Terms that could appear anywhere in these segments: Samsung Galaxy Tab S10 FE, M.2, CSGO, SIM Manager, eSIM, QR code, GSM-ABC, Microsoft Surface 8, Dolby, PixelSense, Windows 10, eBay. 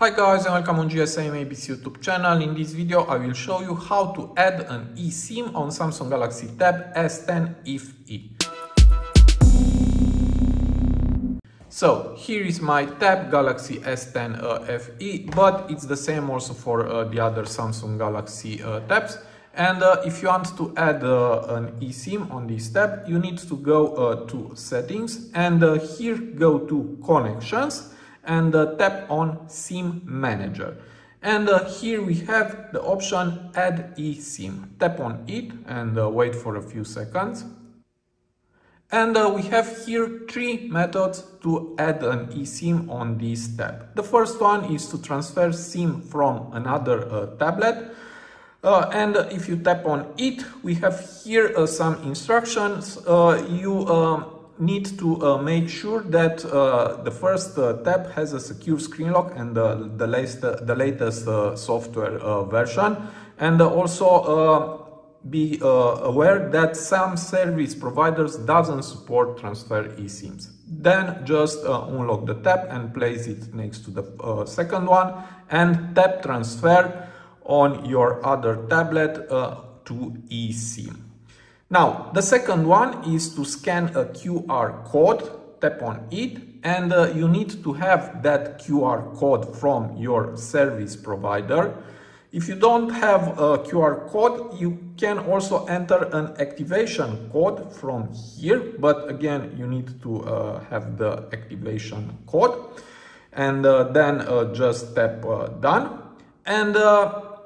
Hi guys and welcome on GSM-ABC YouTube channel. In this video I will show you how to add an eSIM on Samsung Galaxy Tab S10 FE. So here is my Tab Galaxy S10 FE, but it's the same also for the other Samsung Galaxy Tabs. And if you want to add an eSIM on this tab, you need to go to settings and here go to connections and tap on SIM Manager. And here we have the option Add eSIM. Tap on it and wait for a few seconds. And we have here three methods to add an eSIM on this tab. The first one is to transfer SIM from another tablet. And if you tap on it, we have here some instructions. You need to make sure that the first tab has a secure screen lock and the latest software version. And also be aware that some service providers doesn't support transfer eSIMs. Then just unlock the tab and place it next to the second one and tap transfer on your other tablet to eSIM. Now, the second one is to scan a QR code, tap on it, and you need to have that QR code from your service provider. If you don't have a QR code, you can also enter an activation code from here, but again, you need to have the activation code, and then just tap done. And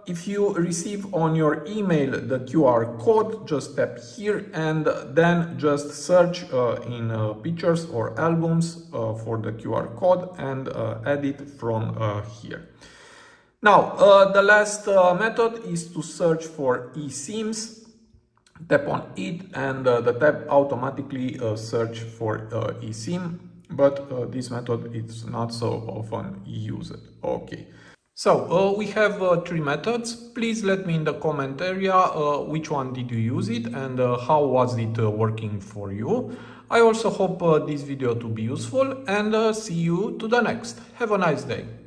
if you receive on your email the QR code, just tap here and then just search in pictures or albums for the QR code and add it from here. Now, the last method is to search for eSIMs. Tap on it and the tab automatically search for eSIM, but this method is not so often used. Okay. So we have three methods. Please let me in the comment area which one did you use it and how was it working for you. I also hope this video to be useful and see you to the next. Have a nice day.